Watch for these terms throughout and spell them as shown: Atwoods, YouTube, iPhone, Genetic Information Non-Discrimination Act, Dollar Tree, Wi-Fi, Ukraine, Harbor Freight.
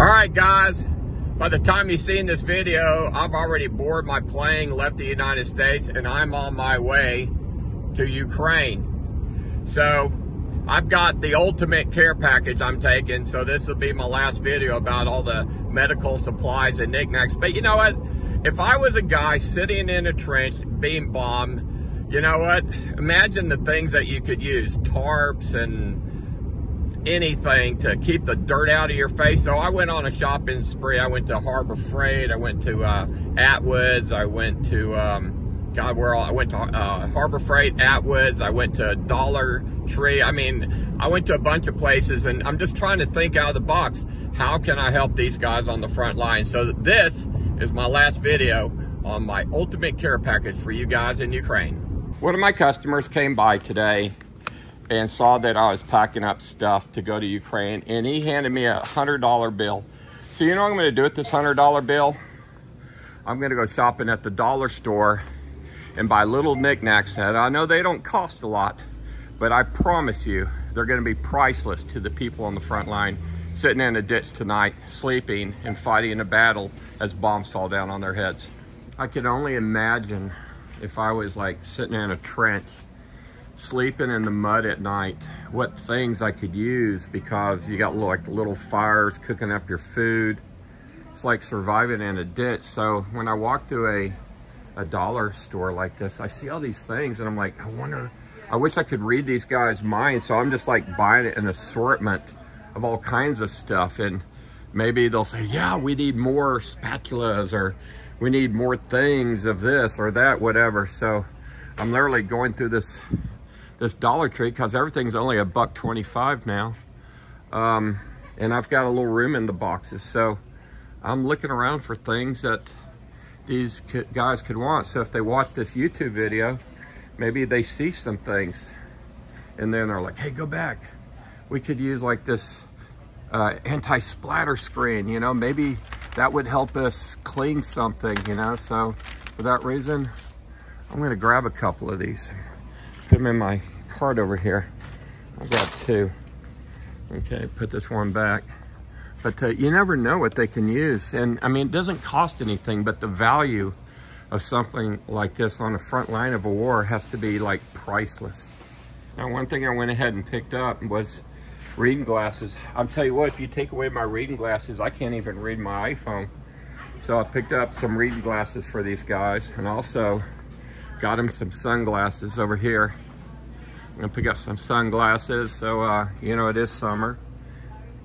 All right, guys, by the time you've seen this video, I've already boarded my plane, left the United States, and I'm on my way to Ukraine. So I've got the ultimate care package I'm taking, so this will be my last video about all the medical supplies and knickknacks. But you know what? If I was a guy sitting in a trench being bombed, you know what? Imagine the things that you could use, tarps and anything to keep the dirt out of your face. So I went on a shopping spree. I went to Harbor Freight. I went to Atwoods. I went to Harbor Freight, Atwoods. I went to Dollar Tree. I mean, I went to a bunch of places, and I'm just trying to think out of the box. How can I help these guys on the front line? So this is my last video on my ultimate care package for you guys in Ukraine. One of my customers came by today and saw that I was packing up stuff to go to Ukraine, and he handed me a $100 bill. So you know what I'm gonna do with this $100 bill? I'm gonna go shopping at the dollar store and buy little knickknacks that I know they don't cost a lot, but I promise you, they're gonna be priceless to the people on the front line, sitting in a ditch tonight, sleeping and fighting a battle as bombs fall down on their heads. I can only imagine if I was like sitting in a trench sleeping in the mud at night, what things I could use, because you got like little fires cooking up your food. It's like surviving in a ditch. So when I walk through a dollar store like this, I see all these things and I'm like, I wish I could read these guys' minds. So I'm just like buying an assortment of all kinds of stuff. And maybe they'll say, yeah, we need more spatulas, or we need more things of this or that, whatever. So I'm literally going through this Dollar Tree, because everything's only $1.25 now. And I've got a little room in the boxes. So I'm looking around for things that these guys could want. So if they watch this YouTube video, maybe they see some things and then they're like, hey, go back. We could use like this anti-splatter screen, you know, maybe that would help us clean something, you know? So for that reason, I'm gonna grab a couple of these. Put them in my cart over here. I've got two. Okay, put this one back. But you never know what they can use. And I mean, it doesn't cost anything, but the value of something like this on the front line of a war has to be like priceless. Now, one thing I went ahead and picked up was reading glasses. I'll tell you what, if you take away my reading glasses, I can't even read my iPhone. So I picked up some reading glasses for these guys, and also got him some sunglasses over here. I'm gonna pick up some sunglasses. So, you know, it is summer,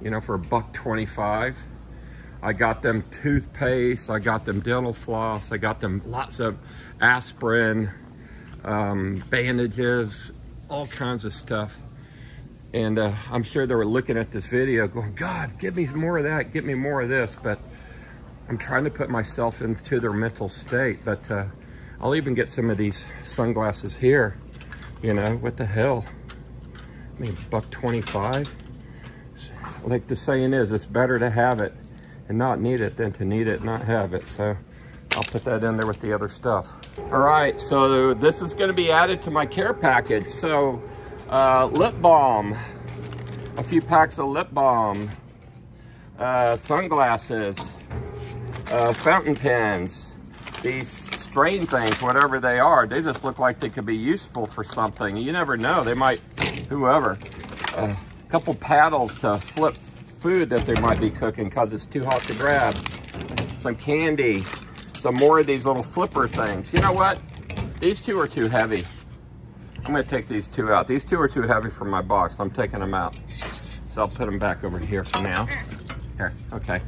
you know, for $1.25. I got them toothpaste. I got them dental floss. I got them lots of aspirin, bandages, all kinds of stuff. And I'm sure they were looking at this video going, God, give me more of that. Give me more of this. But I'm trying to put myself into their mental state. But, I'll even get some of these sunglasses here. You know, what the hell? I mean, $1.25. Like the saying is, it's better to have it and not need it than to need it and not have it. So I'll put that in there with the other stuff. All right, so this is gonna be added to my care package. So lip balm, a few packs of lip balm, sunglasses, fountain pens, these strange things, whatever they are. They just look like they could be useful for something. You never know, they might, whoever. A couple paddles to flip food that they might be cooking because it's too hot to grab. Some candy, some more of these little flipper things. You know what? These two are too heavy. I'm gonna take these two out. These two are too heavy for my box, so I'm taking them out. So I'll put them back over here for now. Here, okay.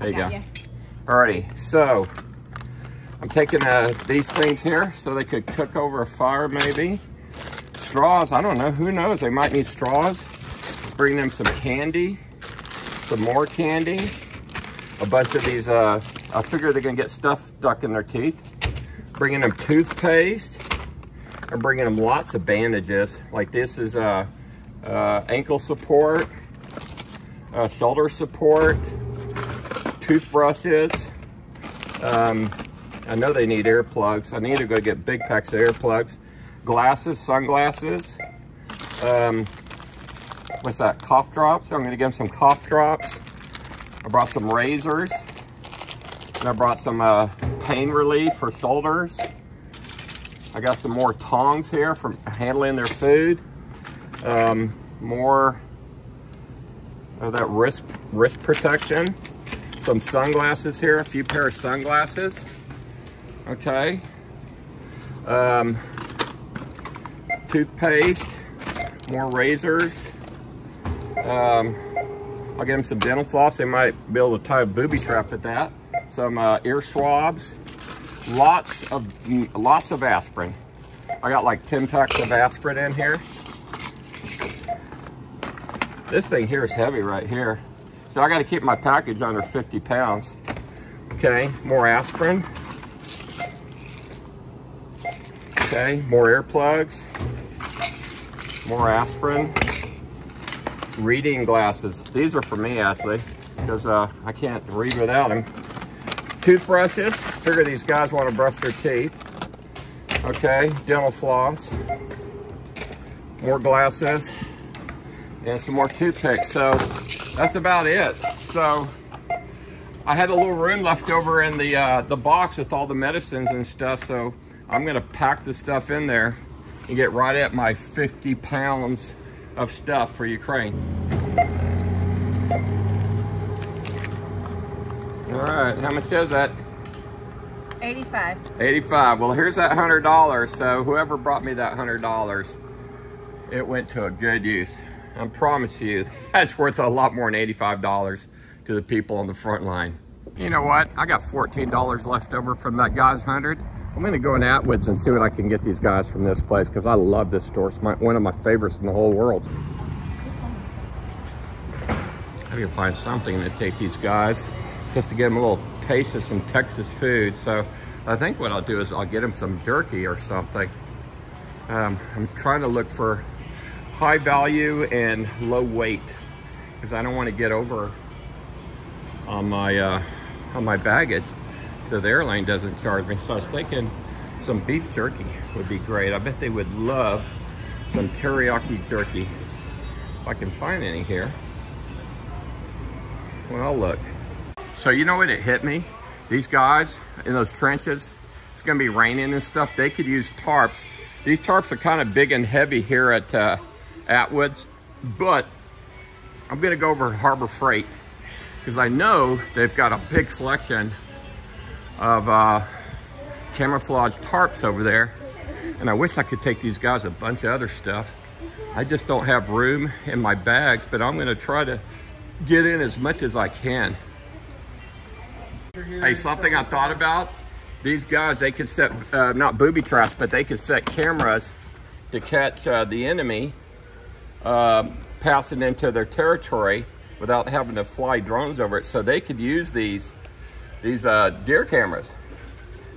There you go. Alrighty, so I'm taking these things here so they could cook over a fire, maybe. Straws, I don't know, who knows? They might need straws. Bring them some candy, some more candy. A bunch of these, I figure they're gonna get stuff stuck in their teeth. Bringing them toothpaste. I'm bringing them lots of bandages. Like this is ankle support, shoulder support, toothbrushes. I know they need earplugs. I need to go get big packs of earplugs. Glasses, sunglasses. What's that? Cough drops. I'm gonna give them some cough drops. I brought some razors, and I brought some pain relief for shoulders. I got some more tongs here for handling their food. More of that wrist protection. Some sunglasses here, a few pair of sunglasses. Okay. Toothpaste, more razors. I'll get them some dental floss. They might be able to tie a booby trap at that. Some ear swabs. Lots of aspirin. I got like 10 packs of aspirin in here. This thing here is heavy right here. So I got to keep my package under 50 pounds. Okay, more aspirin. Okay, more earplugs, more aspirin, reading glasses. These are for me actually, because I can't read without them. Toothbrushes, figure these guys want to brush their teeth. Okay, dental floss, more glasses, and some more toothpicks. So that's about it. So I had a little room left over in the box with all the medicines and stuff. So I'm gonna pack the stuff in there and get right at my 50 pounds of stuff for Ukraine. All right, how much is that? 85. 85, well here's that $100. So whoever brought me that $100, it went to a good use. I promise you, that's worth a lot more than $85 to the people on the front line. You know what, I got $14 left over from that guy's 100. I'm gonna go in Atwoods and see what I can get these guys from this place, because I love this store. It's one of my favorites in the whole world. I need to find something to take these guys, just to give them a little taste of some Texas food. So I think what I'll do is I'll get them some jerky or something. I'm trying to look for high value and low weight, because I don't want to get over on my baggage. So the airline doesn't charge me. So I was thinking some beef jerky would be great. I bet they would love some teriyaki jerky. If I can find any here. Well, I'll look. So you know what, it hit me? These guys in those trenches, it's gonna be raining and stuff. They could use tarps. These tarps are kind of big and heavy here at Atwoods, but I'm gonna go over to Harbor Freight because I know they've got a big selection of camouflage tarps over there. And I wish I could take these guys a bunch of other stuff. I just don't have room in my bags, but I'm gonna try to get in as much as I can. Hey, something I thought about, these guys, they could set, not booby traps, but they could set cameras to catch the enemy passing into their territory without having to fly drones over it. So they could use these deer cameras.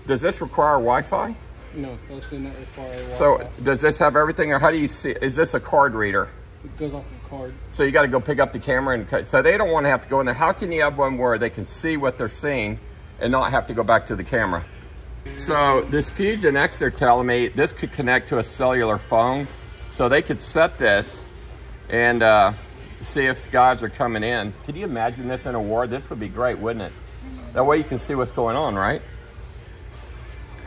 Does this require Wi-Fi? No, those do not require Wi-Fi. So does this have everything, or how do you see, is this a card reader? It goes off the card. So you gotta go pick up the camera and cut, so they don't wanna have to go in there. How can you have one where they can see what they're seeing and not have to go back to the camera? So this Fusion X, they're telling me this could connect to a cellular phone. So they could set this and see if guys are coming in. Could you imagine this in a war? This would be great, wouldn't it? That way you can see what's going on, right?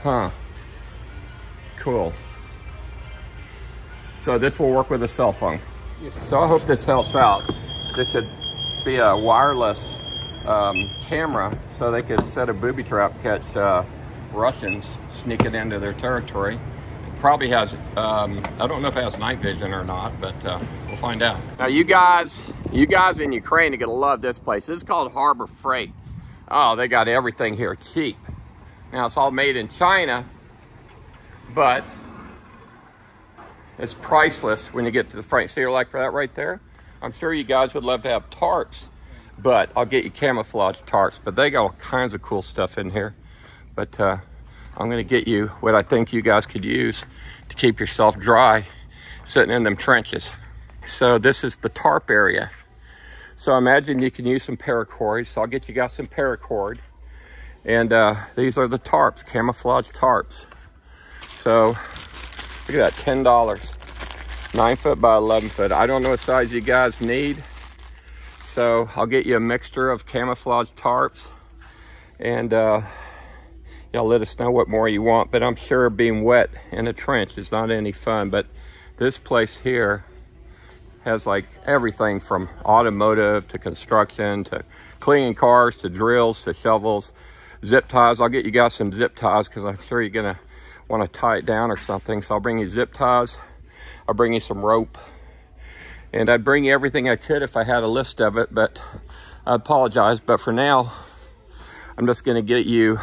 Huh. Cool. So this will work with a cell phone. Yes. So I hope this helps out. This should be a wireless camera so they could set a booby trap, catch Russians sneaking into their territory. It probably has, I don't know if it has night vision or not, but we'll find out. Now you guys in Ukraine are gonna love this place. It's called Harbor Freight. Oh, they got everything here cheap. Now, it's all made in China, but it's priceless when you get to the freight. See, you're like for that right there? I'm sure you guys would love to have tarps, but I'll get you camouflage tarps. But they got all kinds of cool stuff in here. But I'm going to get you what I think you guys could use to keep yourself dry sitting in them trenches. So this is the tarp area. So imagine you can use some paracord. So I'll get you guys some paracord. And these are the tarps, camouflage tarps. So look at that, $10, 9 foot by 11 foot. I don't know what size you guys need. So I'll get you a mixture of camouflage tarps, and y'all let us know what more you want. But I'm sure being wet in a trench is not any fun. But this place here has like everything from automotive to construction to cleaning cars to drills to shovels, zip ties. I'll get you guys some zip ties because I'm sure you're gonna want to tie it down or something. So I'll bring you zip ties. I'll bring you some rope. And I'd bring you everything I could if I had a list of it, but I apologize. But for now, I'm just gonna get you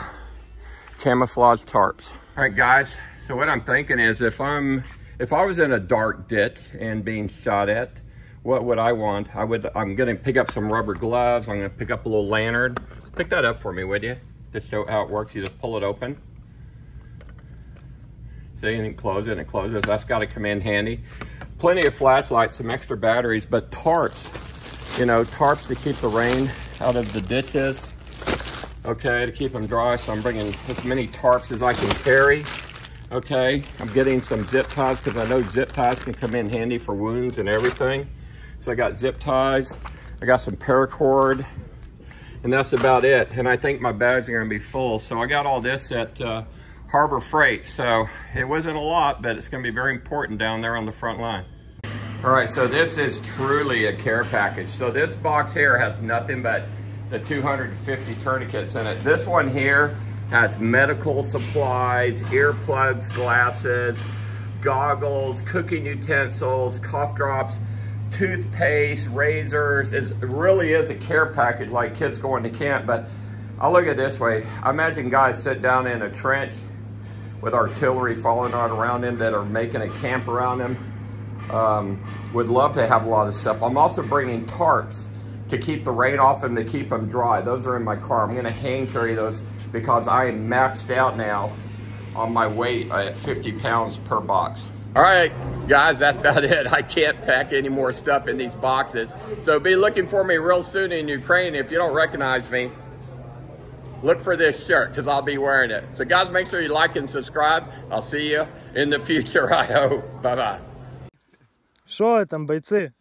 camouflage tarps. All right, guys, so what I'm thinking is if I was in a dark ditch and being shot at, what would I want? I'm gonna pick up some rubber gloves. I'm gonna pick up a little lantern. Pick that up for me, would you? Just show how it works. You just pull it open. See, and close it and closes. That's gotta come in handy. Plenty of flashlights, some extra batteries, but tarps, you know, tarps to keep the rain out of the ditches, okay, to keep them dry. So I'm bringing as many tarps as I can carry, okay. I'm getting some zip ties because I know zip ties can come in handy for wounds and everything. So I got zip ties, I got some paracord, and that's about it. And I think my bags are gonna be full. So I got all this at Harbor Freight, so it wasn't a lot, but it's gonna be very important down there on the front line. All right, so this is truly a care package. So this box here has nothing but the 250 tourniquets in it. This one here has medical supplies, earplugs, glasses, goggles, cooking utensils, cough drops, toothpaste, razors. It really is a care package, like kids going to camp. But I look at it this way. I imagine guys sit down in a trench with artillery falling on around them that are making a camp around them. Would love to have a lot of stuff. I'm also bringing tarps to keep the rain off them, to keep them dry. Those are in my car. I'm gonna hand carry those because I am maxed out now on my weight at 50 pounds per box. All right, guys, that's about it. I can't pack any more stuff in these boxes. So be looking for me real soon in Ukraine. If you don't recognize me, look for this shirt because I'll be wearing it. So guys, make sure you like and subscribe. I'll see you in the future, I hope. Bye-bye. Что там, бойцы?